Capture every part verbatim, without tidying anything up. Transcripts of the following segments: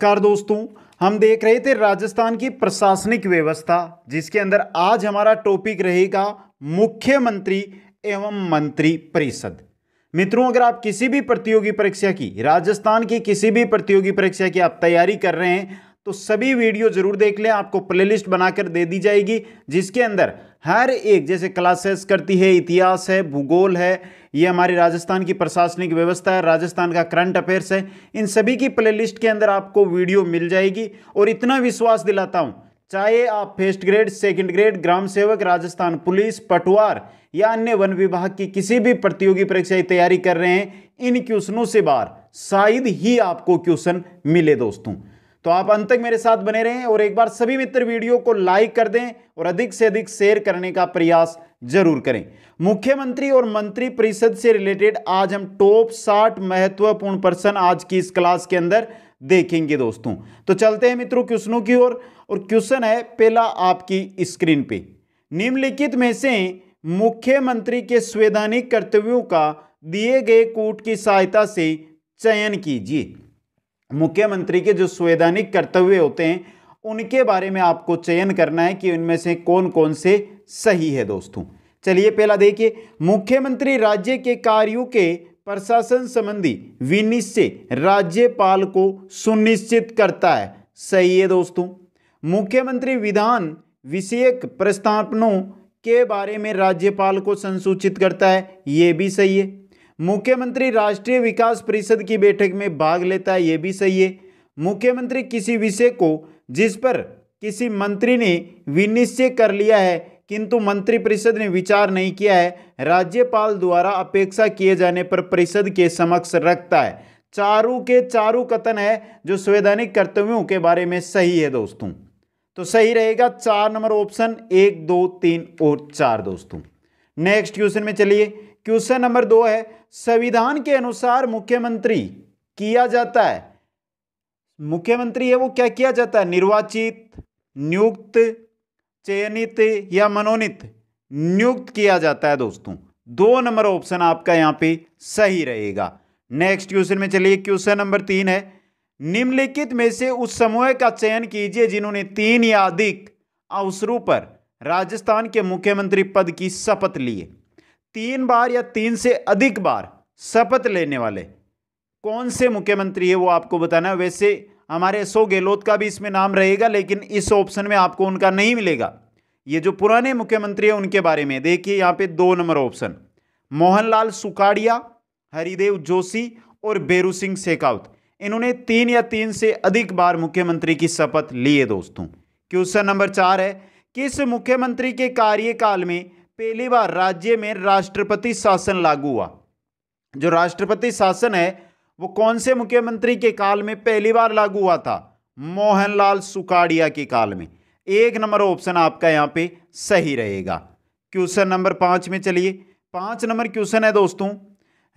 नमस्कार दोस्तों, हम देख रहे थे राजस्थान की प्रशासनिक व्यवस्था, जिसके अंदर आज हमारा टॉपिक रहेगा मुख्यमंत्री एवं मंत्री परिषद। मित्रों, अगर आप किसी भी प्रतियोगी परीक्षा की, राजस्थान की किसी भी प्रतियोगी परीक्षा की आप तैयारी कर रहे हैं तो सभी वीडियो जरूर देख लें। आपको प्लेलिस्ट बनाकर दे दी जाएगी, जिसके अंदर हर एक, जैसे क्लासेस करती है, इतिहास है, भूगोल है, ये हमारी राजस्थान की प्रशासनिक व्यवस्था है, राजस्थान का करंट अफेयर्स है, इन सभी की प्लेलिस्ट के अंदर आपको वीडियो मिल जाएगी। और इतना विश्वास दिलाता हूँ, चाहे आप फर्स्ट ग्रेड, सेकंड ग्रेड, ग्राम सेवक, राजस्थान पुलिस, पटवार या अन्य वन विभाग की किसी भी प्रतियोगी परीक्षा की तैयारी कर रहे हैं, इन क्वेश्चनों से बाहर शायद ही आपको क्वेश्चन मिले दोस्तों। तो आप अंत तक मेरे साथ बने रहें और एक बार सभी मित्र वीडियो को लाइक कर दें और अधिक से अधिक शेयर करने का प्रयास जरूर करें। मुख्यमंत्री और मंत्री परिषद से रिलेटेड आज हम टॉप साठ महत्वपूर्ण प्रश्न आज की इस क्लास के अंदर देखेंगे दोस्तों। तो चलते हैं मित्रों क्वेश्चनों की ओर। और क्वेश्चन है पहला आपकी स्क्रीन पे, निम्नलिखित में से मुख्यमंत्री के संवैधानिक कर्तव्यों का दिए गए कूट की सहायता से चयन कीजिए। मुख्यमंत्री के जो संवैधानिक कर्तव्य होते हैं उनके बारे में आपको चयन करना है कि उनमें से कौन कौन से सही है दोस्तों। चलिए पहला देखिए, मुख्यमंत्री राज्य के कार्यों के प्रशासन संबंधी विनिश्चय राज्यपाल को सुनिश्चित करता है, सही है दोस्तों। मुख्यमंत्री विधान विषयक प्रस्तावनों के बारे में राज्यपाल को संसूचित करता है, ये भी सही है। मुख्यमंत्री राष्ट्रीय विकास परिषद की बैठक में भाग लेता है, ये भी सही है। मुख्यमंत्री किसी विषय को जिस पर किसी मंत्री ने विनिश्चय कर लिया है किंतु मंत्रिपरिषद ने विचार नहीं किया है, राज्यपाल द्वारा अपेक्षा किए जाने पर परिषद के समक्ष रखता है। चारों के चारों कथन है जो संवैधानिक कर्तव्यों के बारे में सही है दोस्तों। तो सही रहेगा चार नंबर ऑप्शन एक, दो, तीन और चार दोस्तों। नेक्स्ट क्वेश्चन में चलिए, क्वेश्चन नंबर दो है, संविधान के अनुसार मुख्यमंत्री किया जाता है, मुख्यमंत्री है वो क्या किया जाता है, निर्वाचित, नियुक्त, चयनित या मनोनीत, नियुक्त किया जाता है दोस्तों। दो नंबर ऑप्शन आपका यहां पे सही रहेगा। नेक्स्ट क्वेश्चन में चलिए, क्वेश्चन नंबर तीन है, निम्नलिखित में से उस समूह का चयन कीजिए जिन्होंने तीन या अधिक अवसरों पर राजस्थान के मुख्यमंत्री पद की शपथ ली है। तीन बार या तीन से अधिक बार शपथ लेने वाले कौन से मुख्यमंत्री है वो आपको बताना है। वैसे हमारे अशोक गहलोत का भी इसमें नाम रहेगा, लेकिन इस ऑप्शन में आपको उनका नहीं मिलेगा। ये जो पुराने मुख्यमंत्री है उनके बारे में देखिए यहाँ पे दो नंबर ऑप्शन, मोहनलाल सुखाड़िया, हरिदेव जोशी और भैरू सिंह शेखावत, इन्होंने तीन या तीन से अधिक बार मुख्यमंत्री की शपथ ली है दोस्तों। क्वेश्चन नंबर चार है, किस मुख्यमंत्री के कार्यकाल में पहली बार राज्य में राष्ट्रपति शासन लागू हुआ। जो राष्ट्रपति शासन है वो कौन से मुख्यमंत्री के काल में पहली बार लागू हुआ था, मोहनलाल सुखाड़िया के काल में। एक नंबर ऑप्शन आपका यहाँ पे सही रहेगा। क्वेश्चन नंबर पांच में चलिए, पांच नंबर क्वेश्चन है दोस्तों,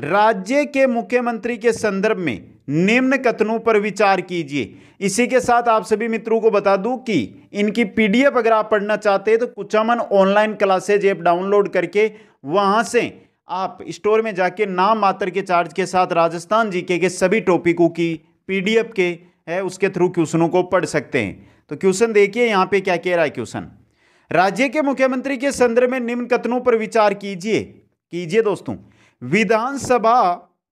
राज्य के मुख्यमंत्री के संदर्भ में निम्न कथनों पर विचार कीजिए। इसी के साथ आप सभी मित्रों को बता दूं कि इनकी पीडीएफ अगर आप पढ़ना चाहते हैं तो Kuchaman online classes app download करके वहां से आप स्टोर में जाके नाम मात्र के चार्ज के साथ राजस्थान जीके के सभी टॉपिकों की पीडीएफ के है उसके थ्रू क्वेश्चनों को पढ़ सकते हैं। तो क्वेश्चन देखिए यहाँ पे क्या कह रहा है क्वेश्चन, राज्य के मुख्यमंत्री के संदर्भ में निम्न कथनों पर विचार कीजिए कीजिए दोस्तों। विधानसभा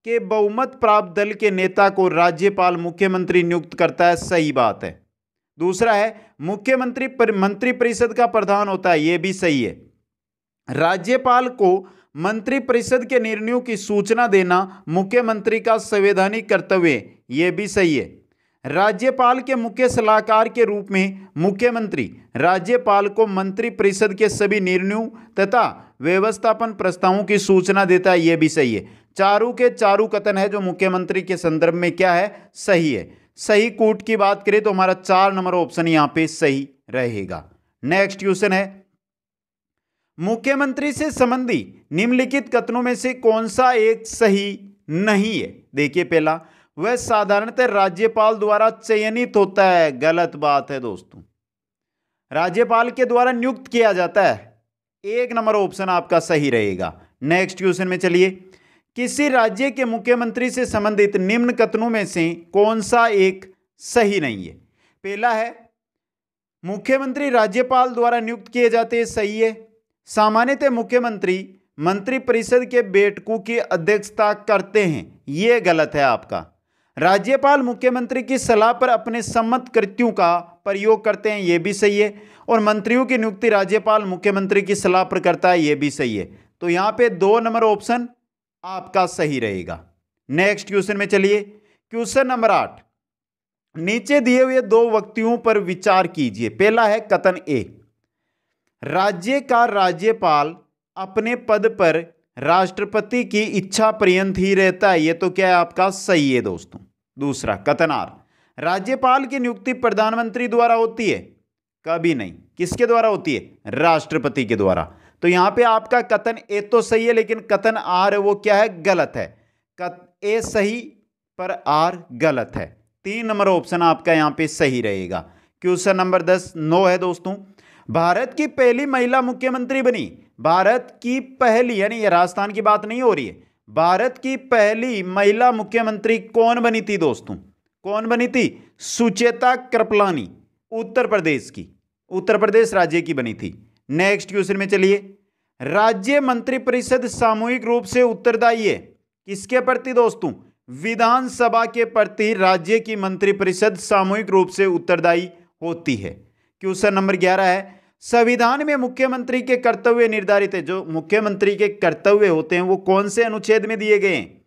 के बहुमत प्राप्त दल के नेता को राज्यपाल मुख्यमंत्री नियुक्त करता है, सही बात है। दूसरा है, मुख्यमंत्री पर मंत्रिपरिषद का प्रधान होता है, यह भी सही है। राज्यपाल को मंत्रिपरिषद के निर्णयों की सूचना देना मुख्यमंत्री का संवैधानिक कर्तव्य है, यह भी सही है। राज्यपाल के मुख्य सलाहकार के रूप में मुख्यमंत्री राज्यपाल को मंत्रिपरिषद के सभी निर्णयों तथा व्यवस्थापन प्रस्तावों की सूचना देता है, यह भी सही है। चारों के चारों कथन है जो मुख्यमंत्री के संदर्भ में क्या है, सही है। सही कूट की बात करें तो हमारा चार नंबर ऑप्शन यहां पे सही रहेगा। नेक्स्ट क्वेश्चन है, मुख्यमंत्री से संबंधी निम्नलिखित कथनों में से कौन सा एक सही नहीं है। देखिए पहला, वह साधारणतः राज्यपाल द्वारा चयनित होता है, गलत बात है दोस्तों। राज्यपाल के द्वारा नियुक्त किया जाता है, एक नंबर ऑप्शन आपका सही रहेगा। नेक्स्ट क्वेश्चन में चलिए, किसी राज्य के मुख्यमंत्री से संबंधित निम्न कथनों में से कौन सा एक सही नहीं है। पहला है मुख्यमंत्री राज्यपाल द्वारा नियुक्त किए जाते हैं, सही है। सामान्यतः मुख्यमंत्री मंत्रिपरिषद के बैठकों की अध्यक्षता करते हैं, ये गलत है आपका। राज्यपाल मुख्यमंत्री की सलाह पर अपने सम्मत कृत्यों का प्रयोग करते हैं, ये भी सही है। और मंत्रियों की नियुक्ति राज्यपाल मुख्यमंत्री की सलाह पर करता है, ये भी सही है। तो यहाँ पे दो नंबर ऑप्शन आपका सही रहेगा। नेक्स्ट क्वेश्चन में चलिए, क्वेश्चन नंबर आठ, नीचे दिए हुए दो वक्तव्यों पर विचार कीजिए। पहला है कथन ए, राज्य का राज्यपाल अपने पद पर राष्ट्रपति की इच्छा पर्यंत ही रहता है, ये तो क्या है आपका सही है दोस्तों। दूसरा कथन आर, राज्यपाल की नियुक्ति प्रधानमंत्री द्वारा होती है, कभी नहीं। किसके द्वारा होती है? राष्ट्रपति के द्वारा। तो यहाँ पे आपका कथन ए तो सही है, लेकिन कथन आर वो क्या है गलत है। ए सही पर आर गलत है। तीन नंबर ऑप्शन आपका यहाँ पे सही रहेगा। क्वेश्चन नंबर दस नो है दोस्तों, भारत की पहली महिला मुख्यमंत्री बनी। भारत की पहली, यानी ये राजस्थान की बात नहीं हो रही है, भारत की पहली महिला मुख्यमंत्री कौन बनी थी दोस्तों? कौन बनी थी? सुचेता कृपलानी, उत्तर प्रदेश की, उत्तर प्रदेश राज्य की बनी थी। नेक्स्ट क्वेश्चन में चलिए, राज्य मंत्रिपरिषद सामूहिक रूप से उत्तरदायी है किसके प्रति दोस्तों? विधानसभा के प्रति राज्य की मंत्रिपरिषद सामूहिक रूप से उत्तरदायी होती है। क्वेश्चन नंबर ग्यारह है, संविधान में मुख्यमंत्री के कर्तव्य निर्धारित है। जो मुख्यमंत्री के कर्तव्य होते हैं वो कौन से अनुच्छेद में दिए गए हैं?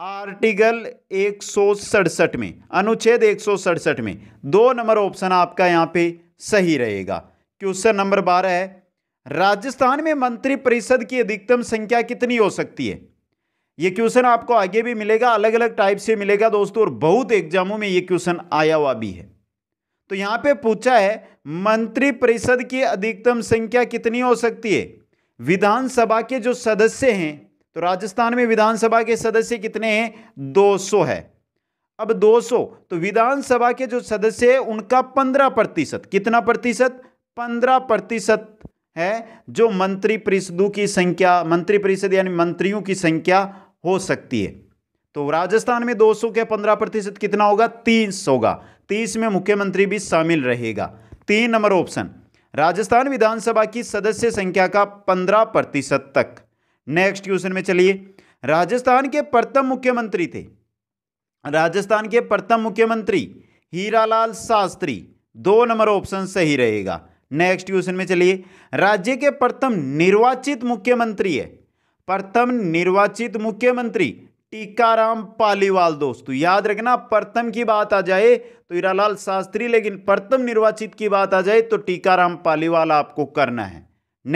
आर्टिकल एक सौ सड़सठ में, अनुच्छेद एक सौ सड़सठ में। दो नंबर ऑप्शन आपका यहाँ पे सही रहेगा। क्वेश्चन नंबर बारह है, राजस्थान में मंत्रिपरिषद की अधिकतम संख्या कितनी हो सकती है? ये क्वेश्चन आपको आगे भी मिलेगा, अलग अलग टाइप से मिलेगा दोस्तों, और बहुत एग्जामों में ये क्वेश्चन आया हुआ भी है। तो यहाँ पे पूछा है मंत्रिपरिषद की अधिकतम संख्या कितनी हो सकती है। विधानसभा के जो सदस्य हैं, तो राजस्थान में विधानसभा के सदस्य कितने हैं? दो सौ है। अब दो सौ, तो विधानसभा के जो सदस्य हैं उनका पंद्रह प्रतिशत, कितना प्रतिशत? पंद्रह प्रतिशत है जो मंत्रिपरिषदों की संख्या, मंत्रिपरिषद यानी मंत्रियों की संख्या हो सकती है। तो राजस्थान में दो सौ के पंद्रह प्रतिशत कितना होगा? तीस होगा। तीस में मुख्यमंत्री भी शामिल रहेगा। तीन नंबर ऑप्शन, राजस्थान विधानसभा की सदस्य संख्या का पंद्रह प्रतिशत तक। नेक्स्ट क्वेश्चन में चलिए, राजस्थान के प्रथम मुख्यमंत्री थे, राजस्थान के प्रथम मुख्यमंत्री हीरालाल शास्त्री। दो नंबर ऑप्शन सही रहेगा। नेक्स्ट क्वेश्चन में चलिए, राज्य के प्रथम निर्वाचित मुख्यमंत्री है, प्रथम निर्वाचित मुख्यमंत्री टीकाराम पालीवाल। दोस्तों याद रखना, प्रथम की बात आ जाए तो हीरालाल शास्त्री, लेकिन प्रथम निर्वाचित की बात आ जाए तो टीकाराम पालीवाल आपको करना है।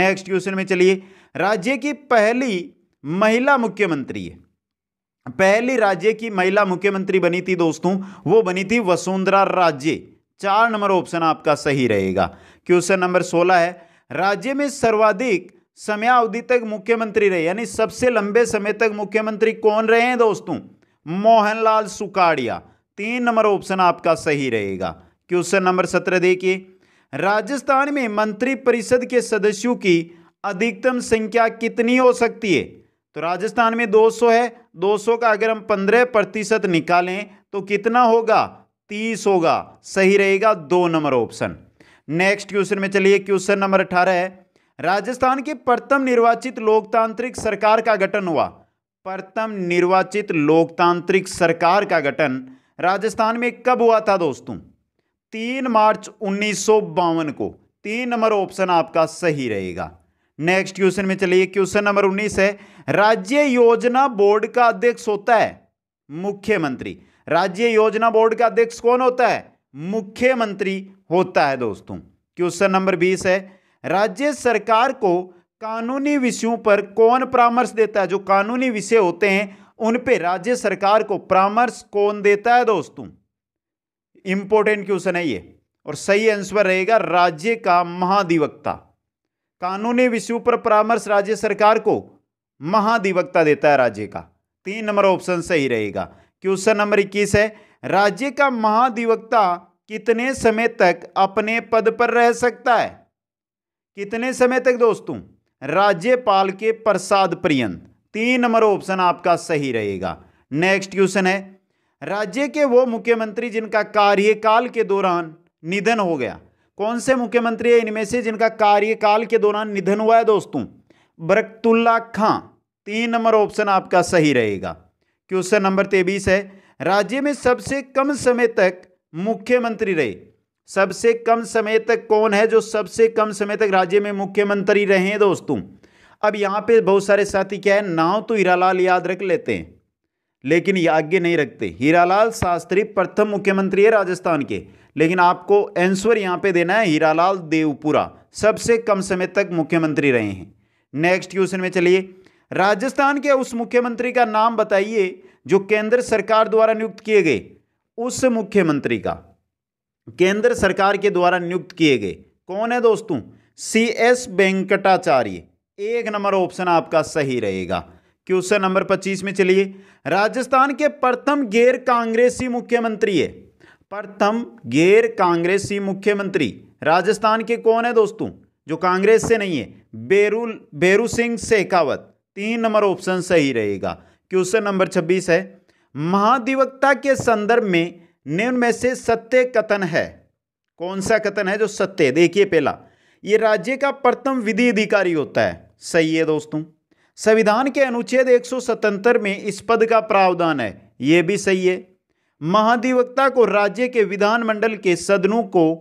नेक्स्ट क्वेश्चन में चलिए, राज्य की पहली महिला मुख्यमंत्री है, पहली राज्य की महिला मुख्यमंत्री बनी थी दोस्तों, वो बनी थी वसुंधरा राजे। चार नंबर ऑप्शन आपका सही रहेगा। क्वेश्चन नंबर सोलह है, राज्य में सर्वाधिक समयावधि तक मुख्यमंत्री रहे, यानी सबसे लंबे समय तक मुख्यमंत्री कौन रहे हैं दोस्तों? मोहनलाल सुखाड़िया। तीन नंबर ऑप्शन आपका सही रहेगा। क्वेश्चन नंबर सत्रह देखिए, राजस्थान में मंत्रिपरिषद के सदस्यों की अधिकतम संख्या कितनी हो सकती है? तो राजस्थान में दो सौ है, दो सौ का अगर हम पंद्रह प्रतिशत निकालें तो कितना होगा? तीस होगा। सही रहेगा दो नंबर ऑप्शन। नेक्स्ट क्वेश्चन में चलिए, क्वेश्चन नंबर अठारह है, राजस्थान के प्रथम निर्वाचित लोकतांत्रिक सरकार का गठन हुआ, प्रथम निर्वाचित लोकतांत्रिक सरकार का गठन राजस्थान में कब हुआ था दोस्तों? तीन मार्च उन्नीस सौ बावन को। तीन नंबर ऑप्शन आपका सही रहेगा। नेक्स्ट क्वेश्चन में चलिए, क्वेश्चन नंबर उन्नीस है, राज्य योजना बोर्ड का अध्यक्ष होता है मुख्यमंत्री। राज्य योजना बोर्ड का अध्यक्ष कौन होता है? मुख्यमंत्री होता है दोस्तों। क्वेश्चन नंबर बीस है, राज्य सरकार को कानूनी विषयों पर कौन परामर्श देता है? जो कानूनी विषय होते हैं उन पे राज्य सरकार को परामर्श कौन देता है दोस्तों? इंपॉर्टेंट क्वेश्चन है ये, और सही आंसर रहेगा राज्य का महाधिवक्ता। कानूनी विषयों पर परामर्श राज्य सरकार को महाधिवक्ता देता है राज्य का। तीन नंबर ऑप्शन सही रहेगा। क्वेश्चन नंबर इक्कीस है, राज्य का महाधिवक्ता कितने समय तक अपने पद पर रह सकता है? कितने समय तक दोस्तों? राज्यपाल के प्रसाद पर्यंत। तीन नंबर ऑप्शन आपका सही रहेगा। नेक्स्ट क्वेश्चन है, राज्य के वो मुख्यमंत्री जिनका कार्यकाल के दौरान निधन हो गया। कौन से मुख्यमंत्री है इनमें से जिनका कार्यकाल के दौरान निधन हुआ है दोस्तों? बरकतुल्ला खां। तीन नंबर ऑप्शन आपका सही रहेगा। क्वेश्चन नंबर तेईस है, राज्य में सबसे कम समय तक मुख्यमंत्री रहे। सबसे कम समय तक कौन है जो सबसे कम समय तक राज्य में मुख्यमंत्री रहे दोस्तों? अब यहाँ पे बहुत सारे साथी क्या है, नाम तो हीरालाल याद रख लेते हैं लेकिन ये आगे नहीं रखते। हीरालाल शास्त्री प्रथम मुख्यमंत्री है राजस्थान के, लेकिन आपको आंसर यहाँ पे देना है हीरालाल देवपुरा, सबसे कम समय तक मुख्यमंत्री रहे हैं। नेक्स्ट क्वेश्चन में चलिए, राजस्थान के उस मुख्यमंत्री का नाम बताइए जो केंद्र सरकार द्वारा नियुक्त किए गए। उस मुख्यमंत्री का केंद्र सरकार के द्वारा नियुक्त किए गए कौन है दोस्तों? C S Venkatacharya. एक नंबर ऑप्शन आपका सही रहेगा। क्वेश्चन नंबर पच्चीस में चलिए, राजस्थान के प्रथम गैर कांग्रेसी मुख्यमंत्री है। प्रथम गैर कांग्रेसी मुख्यमंत्री राजस्थान के कौन है दोस्तों जो कांग्रेस से नहीं है? बेरू बेरू सिंह शेखावत। तीन नंबर ऑप्शन सही रहेगा। क्वेश्चन नंबर छब्बीस है, महाधिवक्ता के संदर्भ में निम्न में से सत्य कथन है। कौन सा कथन है जो सत्य? देखिए पहला, ये राज्य का प्रथम विधि अधिकारी होता है, सही है दोस्तों। संविधान के अनुच्छेद एक सौ सतहत्तर में इस पद का प्रावधान है, ये भी सही है। महाधिवक्ता को राज्य के विधानमंडल के सदनों को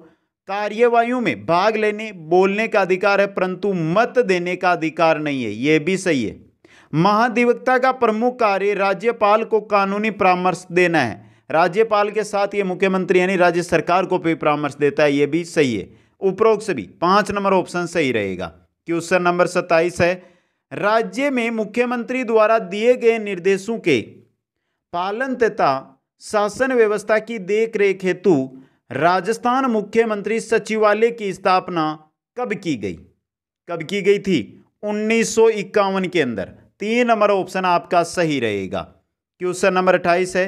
कार्यवाहियों में भाग लेने बोलने का अधिकार है परंतु मत देने का अधिकार नहीं है, ये भी सही है। महाधिवक्ता का प्रमुख कार्य राज्यपाल को कानूनी परामर्श देना है। राज्यपाल के साथ ये मुख्यमंत्री यानी राज्य सरकार को भी परामर्श देता है, ये भी सही है। उपरोक्त सभी पांच नंबर ऑप्शन सही रहेगा। क्वेश्चन नंबर सत्ताईस है, राज्य में मुख्यमंत्री द्वारा दिए गए निर्देशों के पालन तथा शासन व्यवस्था की देखरेख हेतु राजस्थान मुख्यमंत्री सचिवालय की स्थापना कब की गई? कब की गई थी? उन्नीस सौ इक्यावन के अंदर। तीन नंबर ऑप्शन आपका सही रहेगा। क्वेश्चन नंबर अट्ठाईस है,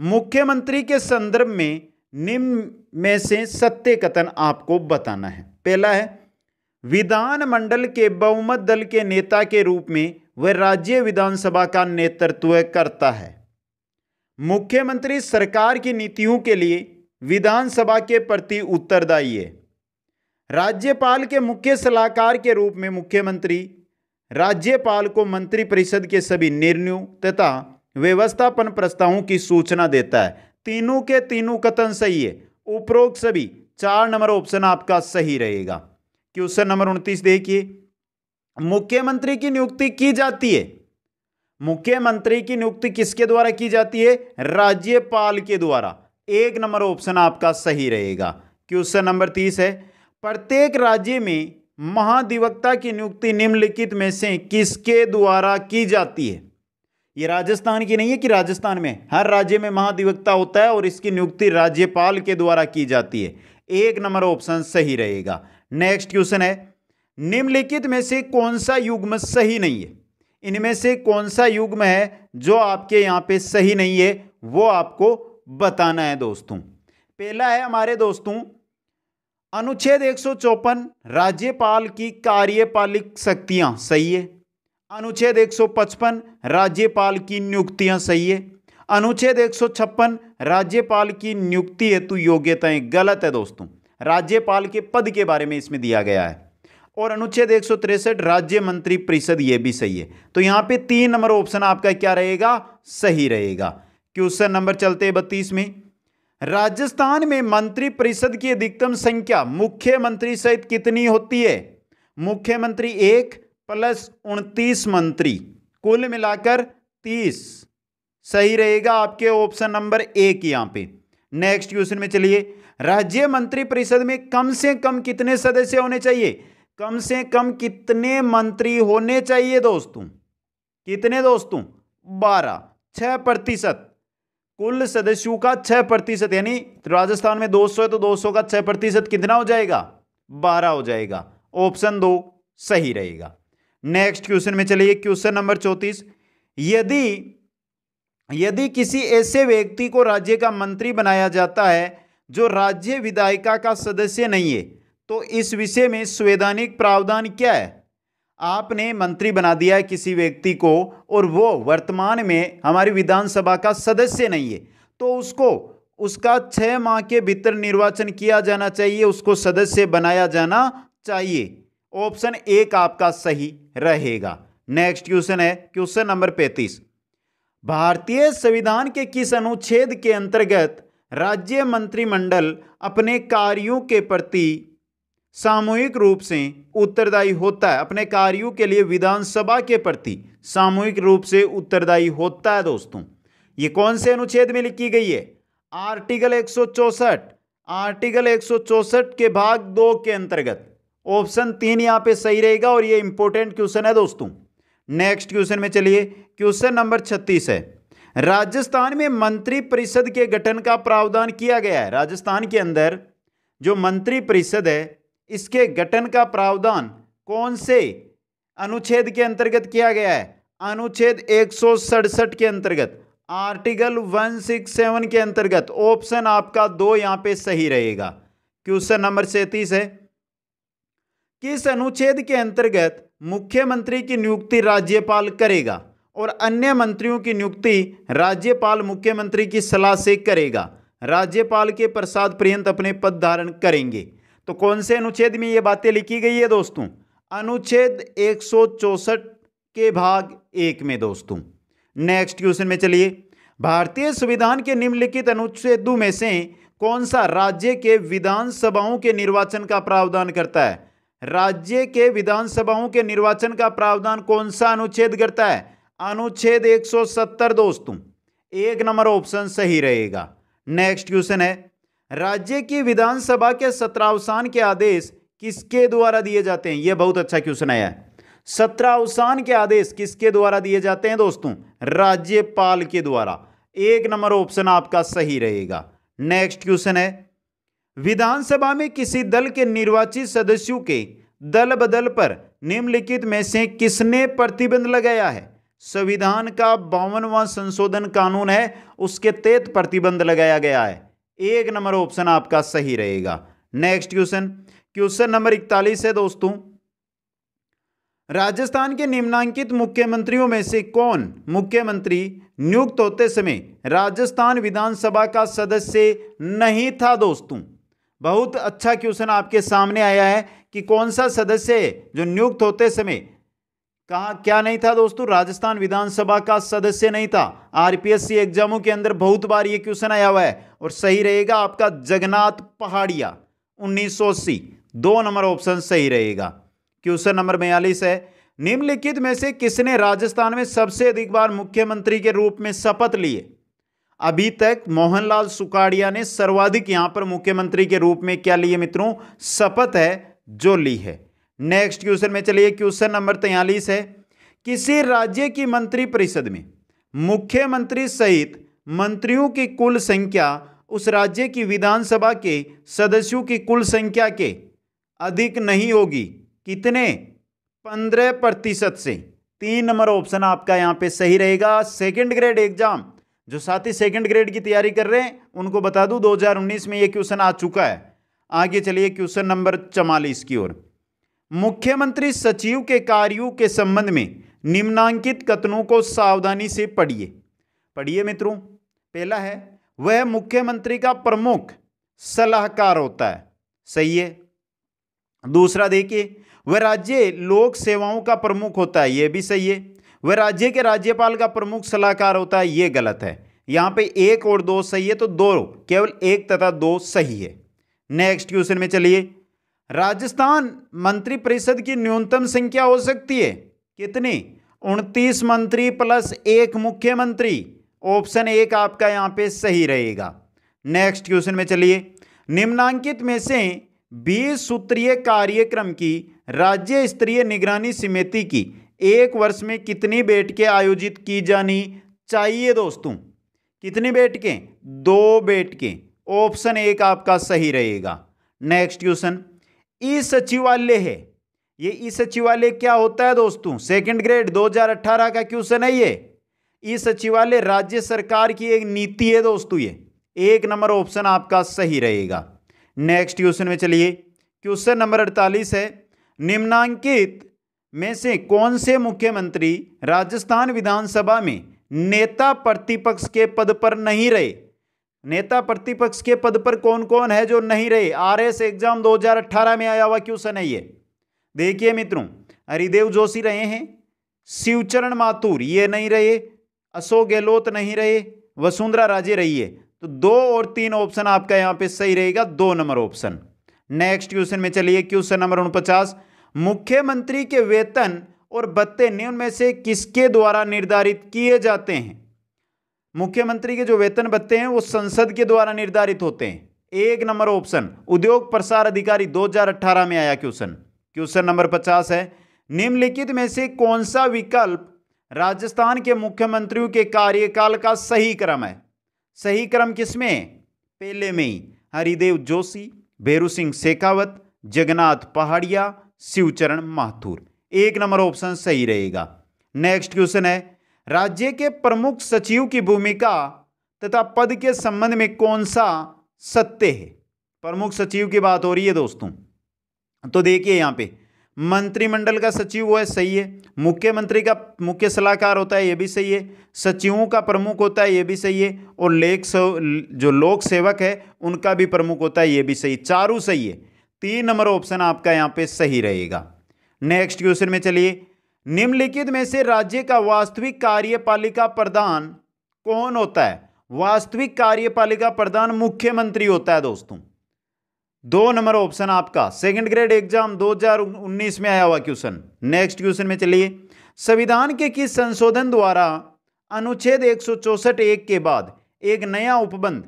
मुख्यमंत्री के संदर्भ में निम्न में से सत्य कथन आपको बताना है। पहला है, विधानमंडल के बहुमत दल के नेता के रूप में वह राज्य विधानसभा का नेतृत्व करता है। मुख्यमंत्री सरकार की नीतियों के लिए विधानसभा के प्रति उत्तरदायी है। राज्यपाल के मुख्य सलाहकार के रूप में मुख्यमंत्री राज्यपाल को मंत्रिपरिषद के सभी निर्णयों तथा व्यवस्थापन प्रस्तावों की सूचना देता है। तीनों के तीनों कथन सही है। उपरोक्त सभी चार नंबर ऑप्शन आपका सही रहेगा। क्वेश्चन नंबर उनतीस देखिए, मुख्यमंत्री की नियुक्ति की जाती है। मुख्यमंत्री की नियुक्ति किसके द्वारा की जाती है? राज्यपाल के द्वारा। एक नंबर ऑप्शन आपका सही रहेगा। क्वेश्चन नंबर तीस है, प्रत्येक राज्य में महाधिवक्ता की नियुक्ति निम्नलिखित में से किसके द्वारा की जाती है? ये राजस्थान की नहीं है कि राजस्थान में हर राज्य में महाधिवक्ता होता है और इसकी नियुक्ति राज्यपाल के द्वारा की जाती है। एक नंबर ऑप्शन सही रहेगा। नेक्स्ट क्वेश्चन है, निम्नलिखित में से कौन सा युग्म सही नहीं है? इनमें से कौन सा युग्म है जो आपके यहाँ पे सही नहीं है वो आपको बताना है दोस्तों। पहला है हमारे दोस्तों अनुच्छेद एक सौ चौपन राज्यपाल की कार्यपालिक शक्तियाँ, सही है। अनुच्छेद एक सौ पचपन राज्यपाल की नियुक्तियां सही है। अनुच्छेद एक सौ छप्पन राज्यपाल की नियुक्ति हेतु योग्यताएं गलत है दोस्तों, राज्यपाल के पद के बारे में इसमें दिया गया है। और अनुच्छेद एक सौ तिरसठ राज्य मंत्री परिषद, ये भी सही है। तो यहाँ पे तीन नंबर ऑप्शन आपका क्या रहेगा? सही रहेगा। क्वेश्चन नंबर चलते हैं बत्तीस में, राजस्थान में मंत्रिपरिषद की अधिकतम संख्या मुख्यमंत्री सहित कितनी होती है? मुख्यमंत्री एक प्लस उनतीस मंत्री, कुल मिलाकर तीस। सही रहेगा आपके ऑप्शन नंबर एक यहाँ पे। नेक्स्ट क्वेश्चन में चलिए, राज्य मंत्री परिषद में कम से कम कितने सदस्य होने चाहिए? कम से कम कितने मंत्री होने चाहिए दोस्तों? कितने दोस्तों? बारह। छह प्रतिशत कुल सदस्यों का छह प्रतिशत यानी राजस्थान में दो सौ है तो दो सौ का छह प्रतिशत कितना हो जाएगा? बारह हो जाएगा। ऑप्शन दो सही रहेगा। नेक्स्ट क्वेश्चन में चलिए, क्वेश्चन नंबर चौंतीस, यदि यदि किसी ऐसे व्यक्ति को राज्य का मंत्री बनाया जाता है जो राज्य विधायिका का सदस्य नहीं है तो इस विषय में संवैधानिक प्रावधान क्या है? आपने मंत्री बना दिया है किसी व्यक्ति को और वो वर्तमान में हमारी विधानसभा का सदस्य नहीं है तो उसको उसका छः माह के भीतर निर्वाचन किया जाना चाहिए, उसको सदस्य बनाया जाना चाहिए। ऑप्शन एक आपका सही रहेगा। नेक्स्ट क्वेश्चन है क्वेश्चन नंबर पैंतीस। भारतीय संविधान के किस अनुच्छेद के अंतर्गत राज्य मंत्रिमंडल अपने कार्यों के प्रति सामूहिक रूप से उत्तरदायी होता है? अपने कार्यों के लिए विधानसभा के प्रति सामूहिक रूप से उत्तरदायी होता है। दोस्तों ये कौन से अनुच्छेद में लिखी गई है? आर्टिकल एक सौ चौसठ आर्टिकल एक सौ चौसठ के भाग दो के अंतर्गत। ऑप्शन तीन यहाँ पे सही रहेगा और ये इंपॉर्टेंट क्वेश्चन है दोस्तों। नेक्स्ट क्वेश्चन में चलिए, क्वेश्चन नंबर छत्तीस है। राजस्थान में मंत्रिपरिषद के गठन का प्रावधान किया गया है। राजस्थान के अंदर जो मंत्रिपरिषद है इसके गठन का प्रावधान कौन से अनुच्छेद के अंतर्गत किया गया है? अनुच्छेद एक सौ सड़सठ के अंतर्गत, आर्टिकल वन सिक्स सेवन के अंतर्गत। ऑप्शन आपका दो यहाँ पे सही रहेगा। क्वेश्चन नंबर सैंतीस है, किस अनुच्छेद के अंतर्गत मुख्यमंत्री की नियुक्ति राज्यपाल करेगा और अन्य मंत्रियों की नियुक्ति राज्यपाल मुख्यमंत्री की सलाह से करेगा? राज्यपाल के प्रसाद पर्यंत अपने पद धारण करेंगे। तो कौन से अनुच्छेद में ये बातें लिखी गई है दोस्तों? अनुच्छेद एक सौ चौसठ के भाग एक में दोस्तों। नेक्स्ट क्वेश्चन में चलिए, भारतीय संविधान के निम्नलिखित अनुच्छेदों में से कौन सा राज्य के विधानसभाओं के निर्वाचन का प्रावधान करता है? राज्य के विधानसभाओं के निर्वाचन का प्रावधान कौन सा अनुच्छेद करता है? अनुच्छेद एक सौ सत्तर दोस्तों। एक नंबर ऑप्शन सही रहेगा। नेक्स्ट क्वेश्चन है, राज्य की विधानसभा के सत्रावसान के आदेश किसके द्वारा दिए जाते हैं? यह बहुत अच्छा क्वेश्चन आया है। सत्रावसान के आदेश किसके द्वारा दिए जाते हैं दोस्तों? राज्यपाल के द्वारा। एक नंबर ऑप्शन आपका सही रहेगा। नेक्स्ट क्वेश्चन है, विधानसभा में किसी दल के निर्वाचित सदस्यों के दल बदल पर निम्नलिखित में से किसने प्रतिबंध लगाया है? संविधान का बावनवां संशोधन कानून है, उसके तहत प्रतिबंध लगाया गया है। एक नंबर ऑप्शन आपका सही रहेगा। नेक्स्ट क्वेश्चन क्वेश्चन नंबर इकतालीस है दोस्तों। राजस्थान के निम्नांकित मुख्यमंत्रियों में से कौन मुख्यमंत्री नियुक्त होते समय राजस्थान विधानसभा का सदस्य नहीं था? दोस्तों बहुत अच्छा क्वेश्चन आपके सामने आया है कि कौन सा सदस्य है जो नियुक्त होते समय कहाँ क्या नहीं था दोस्तों? राजस्थान विधानसभा का सदस्य नहीं था। आरपीएससी एग्जामों के अंदर बहुत बार ये क्वेश्चन आया हुआ है और सही रहेगा आपका जगन्नाथ पहाड़िया उन्नीस सौ अस्सी। दो नंबर ऑप्शन सही रहेगा। क्वेश्चन नंबर बयालीस है, निम्नलिखित में से किसने राजस्थान में सबसे अधिक बार मुख्यमंत्री के रूप में शपथ लिए? अभी तक मोहनलाल सुखाड़िया ने सर्वाधिक यहां पर मुख्यमंत्री के रूप में क्या लिए मित्रों? शपथ है जो ली है। नेक्स्ट क्वेश्चन में चलिए, क्वेश्चन नंबर तैंतालीस है, किसी राज्य की मंत्रिपरिषद में मुख्यमंत्री सहित मंत्रियों की कुल संख्या उस राज्य की विधानसभा के सदस्यों की कुल संख्या के अधिक नहीं होगी। कितने? पंद्रह प्रतिशत से। तीन नंबर ऑप्शन आपका यहाँ पे सही रहेगा। सेकंड ग्रेड एग्जाम जो साथी सेकंड ग्रेड की तैयारी कर रहे हैं उनको बता दूं दो हज़ार उन्नीस में ये क्वेश्चन आ चुका है। आगे चलिए क्वेश्चन नंबर चवालीस की ओर। मुख्यमंत्री सचिव के कार्यों के संबंध में निम्नांकित कथनों को सावधानी से पढ़िए पढ़िए मित्रों। पहला है, वह मुख्यमंत्री का प्रमुख सलाहकार होता है, सही है। दूसरा देखिए, वह राज्य लोक सेवाओं का प्रमुख होता है, ये भी सही है। वह राज्य के राज्यपाल का प्रमुख सलाहकार होता है, ये गलत है। यहाँ पे एक और दो सही है, तो दो केवल एक तथा दो सही है। नेक्स्ट क्वेश्चन में चलिए, राजस्थान मंत्रिपरिषद की न्यूनतम संख्या हो सकती है कितनी? उनतीस मंत्री प्लस एक मुख्यमंत्री। ऑप्शन एक आपका यहाँ पे सही रहेगा। नेक्स्ट क्वेश्चन में चलिए, निम्नांकित में से बीस सूत्रीय कार्यक्रम की राज्य स्तरीय निगरानी समिति की एक वर्ष में कितनी बैठकें आयोजित की जानी चाहिए? दोस्तों कितनी बैठकें? दो बैठकें। ऑप्शन एक आपका सही रहेगा। नेक्स्ट क्वेश्चन ई सचिवालय है। ये ई सचिवालय क्या होता है दोस्तों? सेकंड ग्रेड दो हज़ार अठारह का क्वेश्चन है ये। ई सचिवालय राज्य सरकार की एक नीति है दोस्तों ये। एक नंबर ऑप्शन आपका सही रहेगा। नेक्स्ट क्वेश्चन में चलिए, क्वेश्चन नंबर अड़तालीस है, निम्नांकित में से कौन से मुख्यमंत्री राजस्थान विधानसभा में नेता प्रतिपक्ष के पद पर नहीं रहे? नेता प्रतिपक्ष के पद पर कौन कौन है जो नहीं रहे। आरएस एग्जाम दो हज़ार अठारह में आया हुआ क्वेश्चन है ये। देखिए मित्रों, हरिदेव जोशी रहे हैं, शिवचरण माथुर ये नहीं रहे, अशोक गहलोत नहीं रहे, वसुंधरा राजे रही है। तो दो और तीन ऑप्शन आपका यहाँ पे सही रहेगा, दो नंबर ऑप्शन। नेक्स्ट क्वेश्चन में चलिए, क्वेश्चन नंबर उनपचास। मुख्यमंत्री के वेतन और भत्ते निम्न में से किसके द्वारा निर्धारित किए जाते हैं। मुख्यमंत्री के जो वेतन भत्ते हैं वो संसद के द्वारा निर्धारित होते हैं। एक नंबर ऑप्शन उद्योग प्रसार अधिकारी दो हज़ार अठारह में आया क्वेश्चन। क्वेश्चन नंबर पचास है, निम्नलिखित में से कौन सा विकल्प राजस्थान के मुख्यमंत्रियों के कार्यकाल का सही क्रम है। सही क्रम किसमें है, पहले में ही। हरिदेव जोशी, भैरू सिंह शेखावत, जगन्नाथ पहाड़िया, शिवचरण माथुर। एक नंबर ऑप्शन सही रहेगा। नेक्स्ट क्वेश्चन है, राज्य के प्रमुख सचिव की भूमिका तथा पद के संबंध में कौन सा सत्य है। प्रमुख सचिव की बात हो रही है दोस्तों, तो देखिए यहाँ पे मंत्रिमंडल का सचिव वो है, सही है। मुख्यमंत्री का मुख्य सलाहकार होता है, ये भी सही है। सचिवों का प्रमुख होता है, ये भी सही है। और लेख जो लोक सेवक है उनका भी प्रमुख होता है, ये भी सही। चारों सही है। तीन नंबर ऑप्शन आपका यहाँ पे सही रहेगा। नेक्स्ट क्वेश्चन में चलिए, निम्नलिखित में से राज्य का वास्तविक कार्यपालिका प्रधान कौन होता है। वास्तविक कार्यपालिका प्रधान मुख्यमंत्री होता है दोस्तों। दो नंबर ऑप्शन आपका, सेकंड ग्रेड एग्जाम दो हज़ार उन्नीस में आया हुआ क्वेश्चन। नेक्स्ट क्वेश्चन में चलिए, संविधान के किस संशोधन द्वारा अनुच्छेद एक सौ चौसठ एक के बाद एक नया उपबंध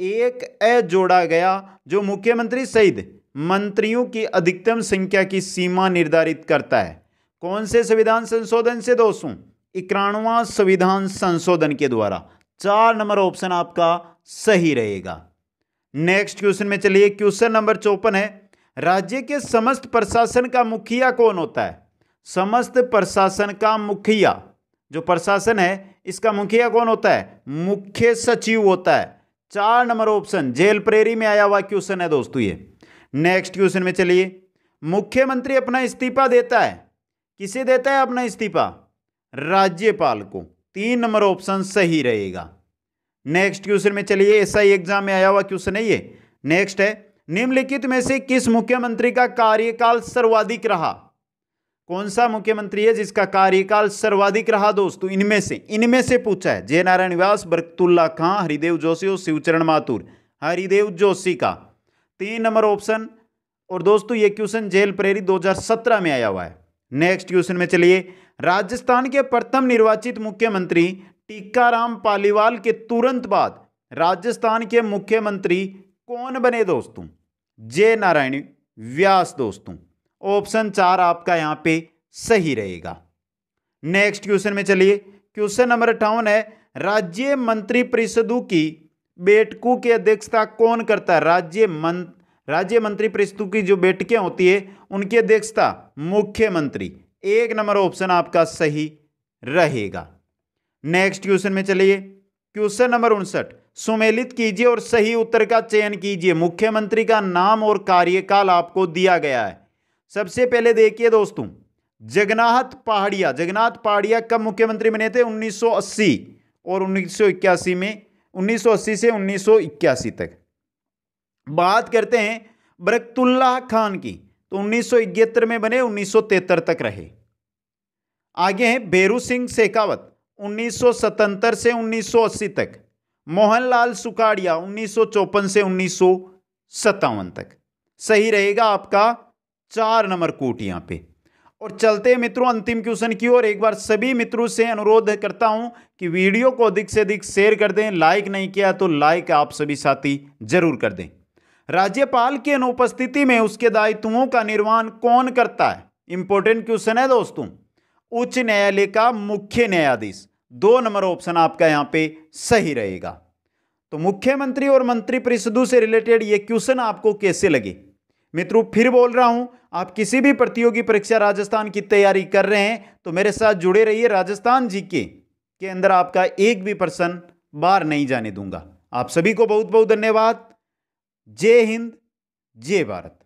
एक ए जोड़ा गया जो मुख्यमंत्री सहित मंत्रियों की अधिकतम संख्या की सीमा निर्धारित करता है। कौन से संविधान संशोधन से दोस्तों, इक्यानवां संविधान संशोधन के द्वारा। चार नंबर ऑप्शन आपका सही रहेगा। नेक्स्ट क्वेश्चन में चलिए, क्वेश्चन नंबर चौपन है, राज्य के समस्त प्रशासन का मुखिया कौन होता है। समस्त प्रशासन का मुखिया, जो प्रशासन है इसका मुखिया कौन होता है, मुख्य सचिव होता है। चार नंबर ऑप्शन, जेल प्रेरी में आया हुआ क्वेश्चन है दोस्तों ये। नेक्स्ट क्वेश्चन में चलिए, मुख्यमंत्री अपना इस्तीफा देता है, किसे देता है अपना इस्तीफा, राज्यपाल को। तीन नंबर ऑप्शन सही रहेगा। नेक्स्ट क्वेश्चन में चलिए, एसआई एग्जाम में आया हुआ क्वेश्चन है ये। नेक्स्ट है, निम्नलिखित में से किस मुख्यमंत्री का कार्यकाल सर्वाधिक रहा। कौन सा मुख्यमंत्री है जिसका कार्यकाल सर्वाधिक रहा दोस्तों, इनमें से इनमें से पूछा है। जय नारायण व्यास, बरकतुल्ला खां, हरिदेव जोशी और शिवचरण माथुर। हरिदेव जोशी का तीन नंबर ऑप्शन। और दोस्तों ये क्वेश्चन जेल प्रेरी दो हज़ार सत्रह में आया हुआ है। नेक्स्ट क्वेश्चन में चलिए, राजस्थान के प्रथम निर्वाचित मुख्यमंत्री टीकाराम पालीवाल के तुरंत बाद राजस्थान के मुख्यमंत्री कौन बने दोस्तों, जय नारायण व्यास दोस्तों। ऑप्शन चार आपका यहाँ पे सही रहेगा। नेक्स्ट क्वेश्चन में चलिए, क्वेश्चन नंबर अट्ठावन है, राज्य मंत्री परिषदों की बैठकों की अध्यक्षता कौन करता है। राज्य मन राज्य मंत्री परिषदों की जो बैठकें होती है उनकी अध्यक्षता मुख्यमंत्री। एक नंबर ऑप्शन आपका सही रहेगा। नेक्स्ट क्वेश्चन में चलिए, क्वेश्चन नंबर उनसठ, सुमेलित कीजिए और सही उत्तर का चयन कीजिए। मुख्यमंत्री का नाम और कार्यकाल आपको दिया गया है। सबसे पहले देखिए दोस्तों, जगन्नाथ पहाड़िया। जगन्नाथ पहाड़िया कब मुख्यमंत्री बने थे, उन्नीस सौ अस्सी और उन्नीस सौ इक्यासी में उन्नीस सौ अस्सी से उन्नीस सौ इक्यासी तक। बात करते हैं बरकतुल्लाह खान की, तो उन्नीस सौ इकहत्तर में बने, उन्नीस सौ तिहत्तर तक रहे। आगे हैं भैरू सिंह शेखावत, उन्नीस सौ सतहत्तर से उन्नीस सौ अस्सी तक। मोहनलाल सुखाड़िया, उन्नीस सौ चौवन से उन्नीस सौ सत्तावन तक। सही रहेगा आपका चार नंबर कूट यहाँ पे। और चलते हैं मित्रों अंतिम क्वेश्चन की ओर। एक बार सभी मित्रों से अनुरोध करता हूं कि वीडियो को अधिक से अधिक शेयर कर दें। लाइक नहीं किया तो लाइक आप सभी साथी जरूर कर दें। राज्यपाल की अनुपस्थिति में उसके दायित्वों का निर्वहन कौन करता है। इंपॉर्टेंट क्वेश्चन है दोस्तों। उच्च न्यायालय का मुख्य न्यायाधीश। दो नंबर ऑप्शन आपका यहाँ पे सही रहेगा। तो मुख्यमंत्री और मंत्रिपरिषदों से रिलेटेड ये क्वेश्चन आपको कैसे लगे मित्रों, फिर बोल रहा हूं, आप किसी भी प्रतियोगी परीक्षा राजस्थान की तैयारी कर रहे हैं तो मेरे साथ जुड़े रहिए। राजस्थान जीके के अंदर आपका एक भी प्रश्न बाहर नहीं जाने दूंगा। आप सभी को बहुत बहुत धन्यवाद। जय हिंद, जय भारत।